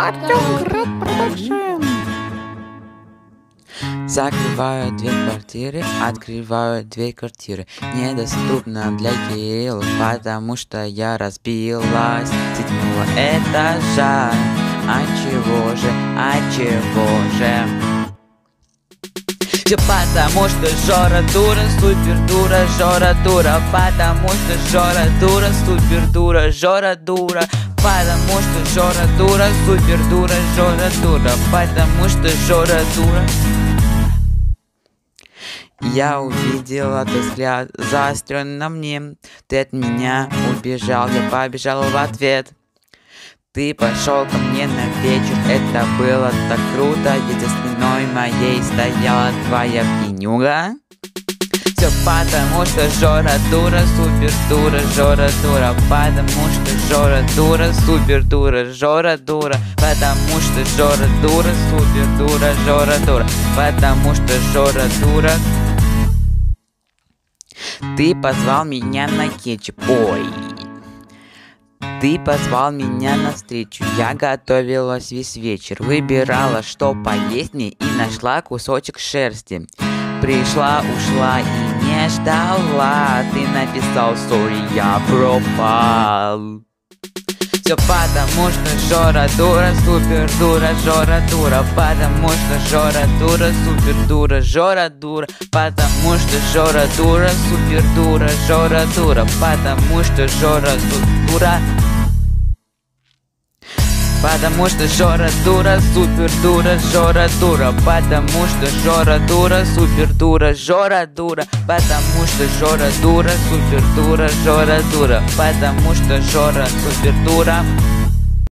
Артём Град продакшн. Закрываю две квартиры, открываю две квартиры. Недоступно для Кирилла, потому что я разбилась седьмого этажа. Отчего же? Все потому что Жора дура, супер дура, Жора дура. Потому что Жора дура, супер дура, Жора дура. Потому что Жора дура, супер дура, Жора дура. Потому что Жора дура. Я увидела твой взгляд заострен на мне. Ты от меня убежал, я побежал в ответ. Ты пошел ко мне навстречу, это было так круто, ведь за спиной моей стояла твоя пьянюга. Все потому что Жора дура, супер дура, Жора дура. Потому что Жора дура, супер дура, Жора дура. Потому что Жора дура, супер дура, Жора дура. Потому что Жора дура. Ты позвал меня на кетчуп, ой. Ты позвал меня на встречу, я готовилась весь вечер, выбирала, что поесть мне, и нашла кусочек шерсти. Пришла, ушла и не ждала, ты написал сори, я пропал. Все потому что Жора дура, супер дура, Жора дура. Потому что Жора дура, супер дура, Жора дура. Потому что Жора дура, супер дура, Жора дура. Потому что Жора дура. Потому что Жора дура, супер дура, Жора дура. Потому что Жора дура, супер дура, Жора дура. Потому что Жора дура, супер дура, Жора дура. Потому что Жора супер дура.